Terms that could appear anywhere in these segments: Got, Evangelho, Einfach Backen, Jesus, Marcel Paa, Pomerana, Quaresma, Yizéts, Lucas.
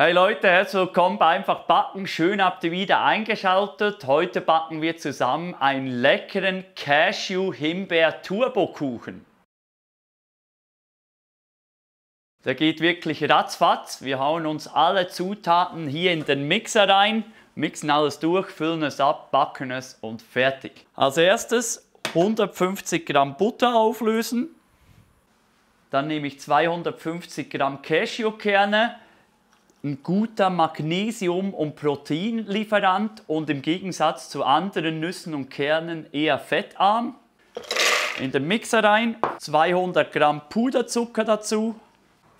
Hey Leute, herzlich willkommen bei Einfach Backen. Schön habt ihr wieder eingeschaltet. Heute backen wir zusammen einen leckeren Cashew-Himbeer-Turbokuchen. Der geht wirklich ratzfatz. Wir hauen uns alle Zutaten hier in den Mixer rein, mixen alles durch, füllen es ab, backen es und fertig. Als erstes 150 Gramm Butter auflösen. Dann nehme ich 250 Gramm Cashewkerne. Ein guter Magnesium- und Proteinlieferant und im Gegensatz zu anderen Nüssen und Kernen eher fettarm. In den Mixer rein, 200 Gramm Puderzucker dazu.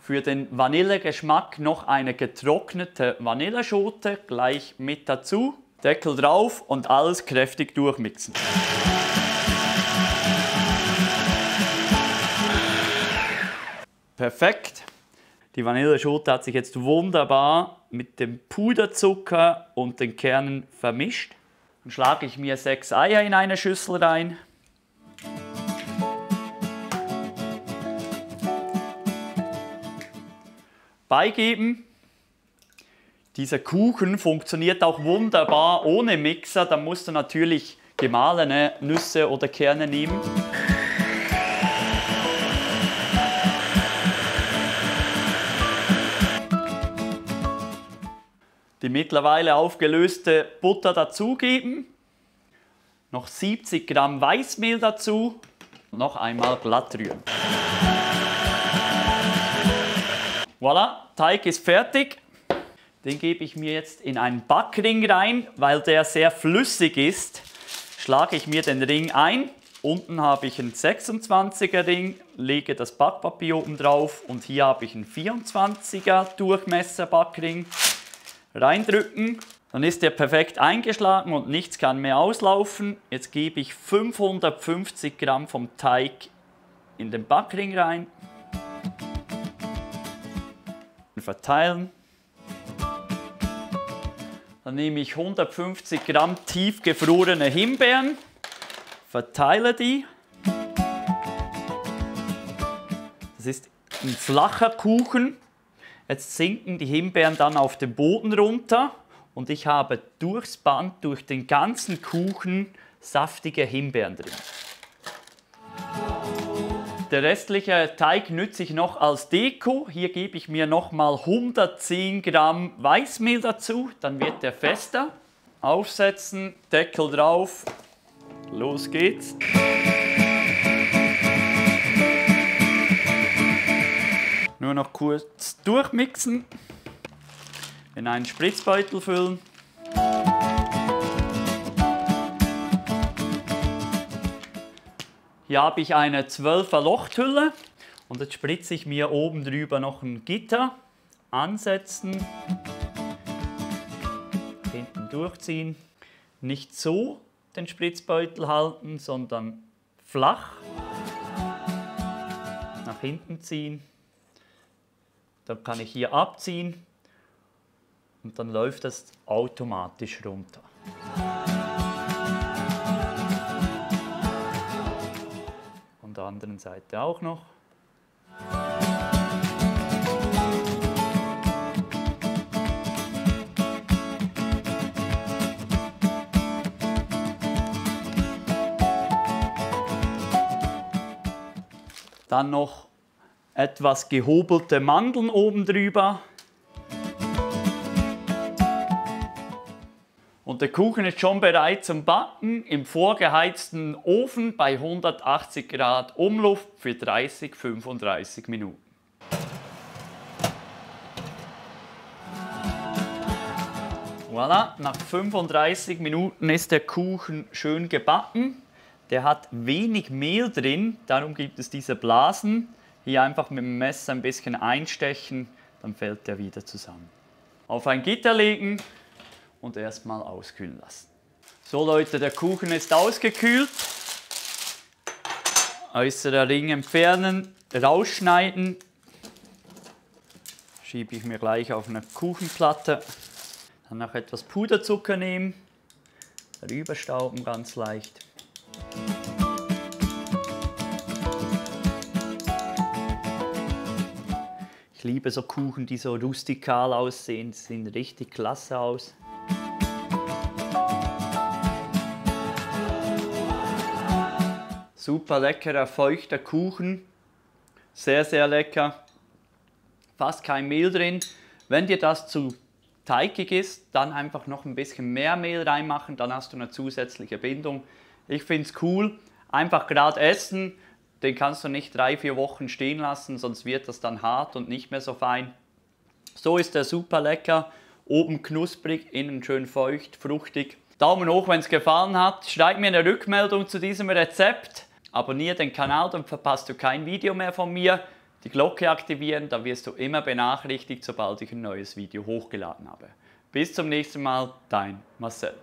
Für den Vanillegeschmack noch eine getrocknete Vanilleschote gleich mit dazu. Deckel drauf und alles kräftig durchmixen. Perfekt. Die Vanilleschote hat sich jetzt wunderbar mit dem Puderzucker und den Kernen vermischt. Dann schlage ich mir 6 Eier in eine Schüssel rein. Beigeben. Dieser Kuchen funktioniert auch wunderbar ohne Mixer. Da musst du natürlich gemahlene Nüsse oder Kerne nehmen. Die mittlerweile aufgelöste Butter dazugeben, noch 70 Gramm Weißmehl dazu und noch einmal glatt rühren. Voilà, Teig ist fertig. Den gebe ich mir jetzt in einen Backring rein, weil der sehr flüssig ist, schlage ich mir den Ring ein. Unten habe ich einen 26er Ring, lege das Backpapier oben drauf und hier habe ich einen 24er Durchmesser Backring. Reindrücken, dann ist der perfekt eingeschlagen und nichts kann mehr auslaufen. Jetzt gebe ich 550 Gramm vom Teig in den Backring rein. Verteilen. Dann nehme ich 150 Gramm tiefgefrorene Himbeeren, verteile die. Das ist ein flacher Kuchen. Jetzt sinken die Himbeeren dann auf den Boden runter und ich habe durchs Band, durch den ganzen Kuchen, saftige Himbeeren drin. Der restliche Teig nütze ich noch als Deko. Hier gebe ich mir nochmal 110 Gramm Weißmehl dazu, dann wird der fester. Aufsetzen, Deckel drauf, los geht's. Nur noch kurz durchmixen, in einen Spritzbeutel füllen. Hier habe ich eine 12er Lochthülle und jetzt spritze ich mir oben drüber noch ein Gitter. Ansetzen, hinten durchziehen. Nicht so den Spritzbeutel halten, sondern flach nach hinten ziehen. Dann kann ich hier abziehen und dann läuft das automatisch runter. Von der anderen Seite auch noch. Dann noch etwas gehobelte Mandeln oben drüber. Und der Kuchen ist schon bereit zum Backen im vorgeheizten Ofen bei 180 Grad Umluft für 30–35 Minuten. Voilà, nach 35 Minuten ist der Kuchen schön gebacken. Der hat wenig Mehl drin, darum gibt es diese Blasen. Hier einfach mit dem Messer ein bisschen einstechen, dann fällt der wieder zusammen. Auf ein Gitter legen und erstmal auskühlen lassen. So Leute, der Kuchen ist ausgekühlt. Äußerer Ring entfernen, rausschneiden. Schiebe ich mir gleich auf eine Kuchenplatte. Dann noch etwas Puderzucker nehmen, rüberstauben ganz leicht. Ich liebe so Kuchen, die so rustikal aussehen, sie sehen richtig klasse aus. Super leckerer, feuchter Kuchen, sehr, sehr lecker, fast kein Mehl drin. Wenn dir das zu teigig ist, dann einfach noch ein bisschen mehr Mehl reinmachen, dann hast du eine zusätzliche Bindung. Ich finde es cool, einfach gerade essen, den kannst du nicht 3-4 Wochen stehen lassen, sonst wird das dann hart und nicht mehr so fein. So ist der super lecker, oben knusprig, innen schön feucht, fruchtig. Daumen hoch, wenn es gefallen hat, schreib mir eine Rückmeldung zu diesem Rezept, abonniere den Kanal, dann verpasst du kein Video mehr von mir. Die Glocke aktivieren, dann wirst du immer benachrichtigt, sobald ich ein neues Video hochgeladen habe. Bis zum nächsten Mal, dein Marcel.